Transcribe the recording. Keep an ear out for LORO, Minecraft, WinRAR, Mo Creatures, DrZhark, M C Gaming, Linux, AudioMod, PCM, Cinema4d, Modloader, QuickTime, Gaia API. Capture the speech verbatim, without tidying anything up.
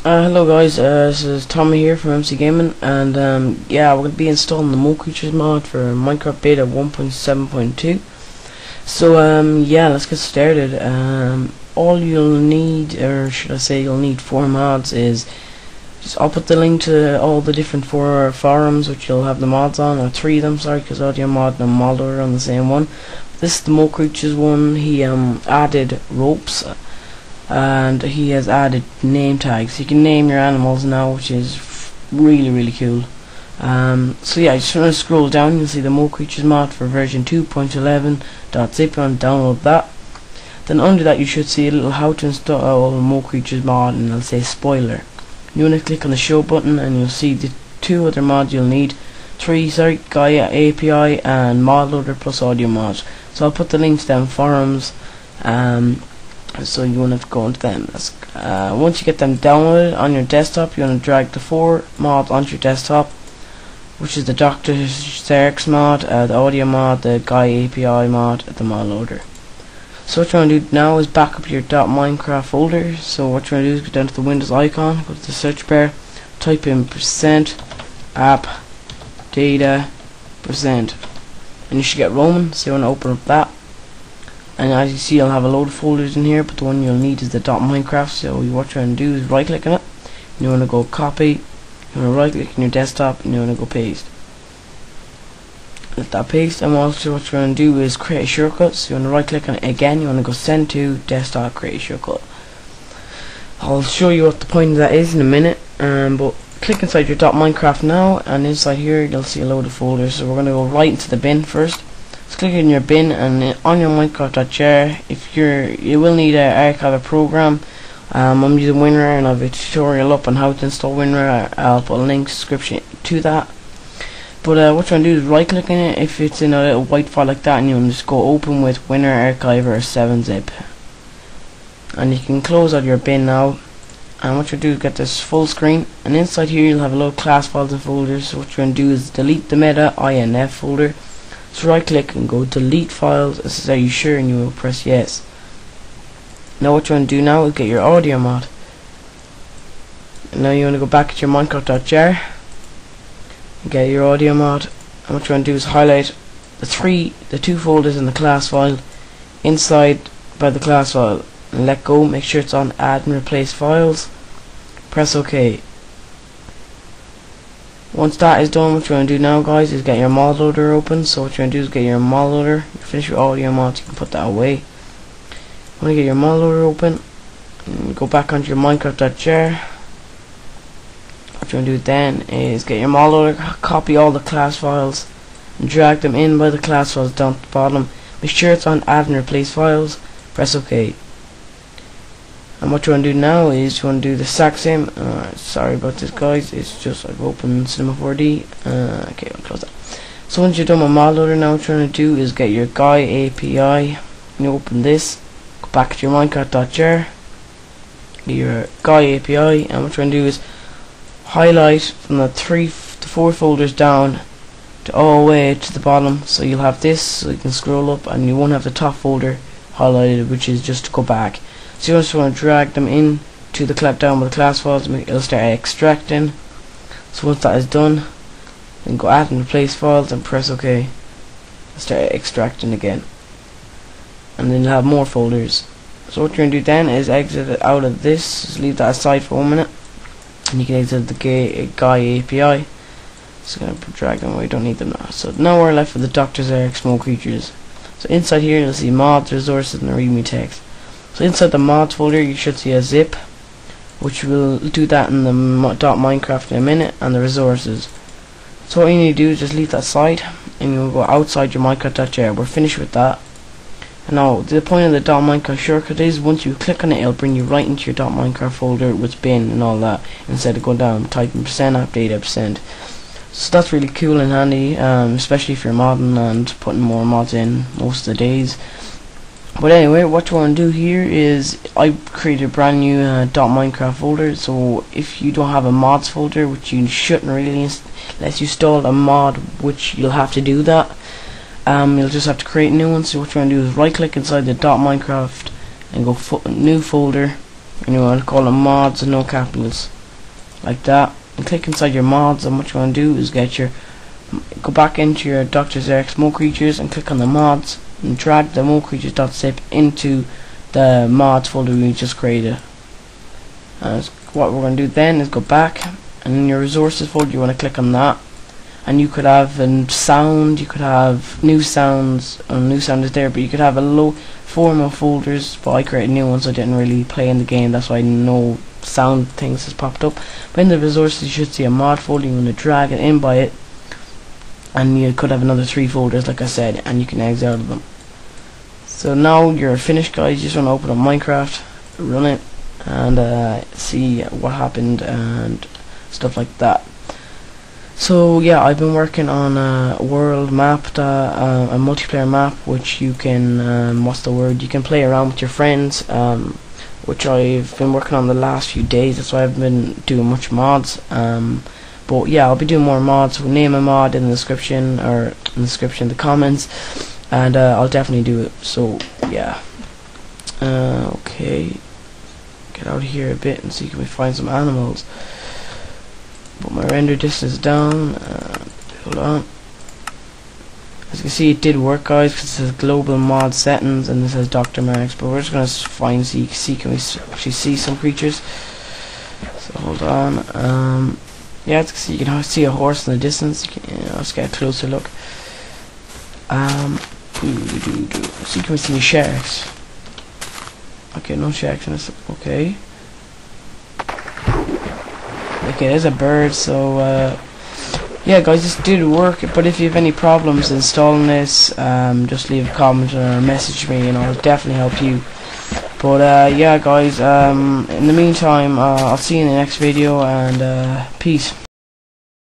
Uh, hello guys, uh, this is Tommy here from M C Gaming, and um, yeah, we're going to be installing the Mo Creatures mod for Minecraft Beta one point seven point two. So um, yeah, let's get started. Um, all you'll need, or should I say you'll need four mods is, just I'll put the link to all the different four forums which you'll have the mods on, or three of them, sorry, because AudioMod and Modloader are on the same one. This is the Mo Creatures one. He um, added ropes, and he has added name tags. You can name your animals now, which is really really cool. Um, so yeah, I just want to scroll down. You'll see the Mo Creatures mod for version two point eleven dot zip, and download that. Then under that you should see a little how to install Mo Creatures mod, and it'll say spoiler. You want to click on the show button and you'll see the two other mods you'll need, three sorry, Gaia A P I and Modloader plus AudioMod. So I'll put the links down forums. Um, so you want to go into them. Uh, once you get them downloaded on your desktop, you want to drag the four mods onto your desktop, which is the DrZhark's mod, uh, the audio mod, the Gaia A P I mod, the modloader. So what you want to do now is back up your .minecraft folder. So what you want to do is go down to the Windows icon, go to the search bar, type in percent app data percent, and you should get Roman. So you want to open up that. And as you see, you'll have a load of folders in here, but the one you'll need is the .minecraft. So what you want to do is right click on it, and you want to go copy, you want to right click on your desktop, and you want to go paste. Let that paste, and also what you want to do is create a shortcut. So you want to right click on it again, you want to go send to desktop, create a shortcut. I'll show you what the point of that is in a minute, um, but click inside your .minecraft now, and inside here you'll see a load of folders. So we're going to go right into the bin first. Just click on your bin, and on your Minecraft.jar, if you're, you will need an archive program. Um, I'm using WinRAR, and I have a tutorial up on how to install WinRAR. I'll put a link description to that. But uh, what you want to do is right click on it if it's in a little white file like that, and you want to just go open with WinRAR Archiver seven zip. And you can close out your bin now. And what you do is get this full screen, and inside here you'll have a lot of class files and folders. So what you want to do is delete the meta inf folder. So right click and go delete files. This is, are you sure? And you will press yes. Now what you want to do now is get your audio mod. And now you want to go back to your Minecraft.jar and get your audio mod. And what you want to do is highlight the three, the two folders in the class file inside by the class file, and let go. Make sure it's on add and replace files. Press OK. Once that is done, what you want to do now, guys, is get your modloader open. So what you want to do is get your modloader. You finish your audio mods, you can put that away. You want to get your modloader open, and go back onto your Minecraft.jar. What you want to do then is get your modloader, copy all the class files, and drag them in by the class files down at the bottom. Make sure it's on add and replace files. Press OK. And what you want to do now is you want to do the exact same. Uh, sorry about this, guys. It's just I've opened Cinema four D. Uh, okay, I'll close that. So once you're done with modloader, now what you want to do is get your Gaia A P I. You open this, go back to your Minecraft.jar, get your Gaia A P I, and what you want to do is highlight from the three f to four folders down to all the way to the bottom. So you'll have this, so you can scroll up, and you won't have the top folder highlighted, which is just to go back. So you just want to drag them in to the clap down with the class files, and it'll start extracting. So once that is done, then go add and replace files and press OK. Start extracting again, and then you'll have more folders. So what you're going to do then is exit it out of this. Just leave that aside for one minute, and you can exit the Gaia A P I. Just going to drag them away, we don't need them now. So now we're left with the DrZhark's Mo Creatures. So inside here you'll see mods, resources, and the readme text. So inside the mods folder you should see a zip, which will do that in the .minecraft in a minute, and the resources. So what you need to do is just leave that aside, and you'll go outside your Minecraft.jar. We're finished with that. And now the point of the .minecraft shortcut is once you click on it, it'll bring you right into your .minecraft folder with bin and all that, instead of going down typing percent app data percent. So that's really cool and handy, um, especially if you're modding and putting more mods in most of the days. But anyway, what you want to do here is I created a brand new uh, .minecraft folder. So if you don't have a mods folder, which you shouldn't really, unless you install a mod, which you'll have to do that. Um, you'll just have to create a new one. So what you want to do is right click inside the .minecraft and go fo new folder, and you want to call it mods and no capitals, like that. And click inside your mods, and what you want to do is get your go back into your DrZhark's Mo Creatures and click on the mods, and drag the Mo Creatures.zip into the mods folder we just created. And what we're going to do then is go back, and in your resources folder you want to click on that, and you could have a sound, you could have new sounds, and new sound is there, but you could have a low form of folders, but I created new ones, so I didn't really play in the game, that's why no sound things has popped up. But in the resources you should see a mod folder, you want to drag it in by it, and you could have another three folders like I said, and you can exit out of them. So now you're finished, guys. You just want to open up Minecraft, run it, and uh, see what happened and stuff like that. So yeah, I've been working on a world map, that, uh, a multiplayer map, which you can um, what's the word? You can play around with your friends, um, which I've been working on the last few days. That's why I've been doing much mods. Um, But yeah, I'll be doing more mods. We'll name a mod in the description, or in the description, the comments, and uh, I'll definitely do it. So yeah, uh, okay, get out of here a bit and see if we can find some animals. Put my render distance down. Uh, hold on. As you can see, it did work, guys, because it says global mod settings and it says Doctor Max. But we're just gonna find see see can we actually see some creatures. So hold on. Um. Yeah, so you can see a horse in the distance. You can, you know, let's get a closer look. Um, see, can we see any sharks? Okay, no sharks in this. Okay. Okay, there's a bird. So, uh, yeah, guys, this did work. But if you have any problems installing this, um, just leave a comment or message me, and I'll definitely help you. But uh, yeah, guys, um, in the meantime, uh, I'll see you in the next video, and uh, peace.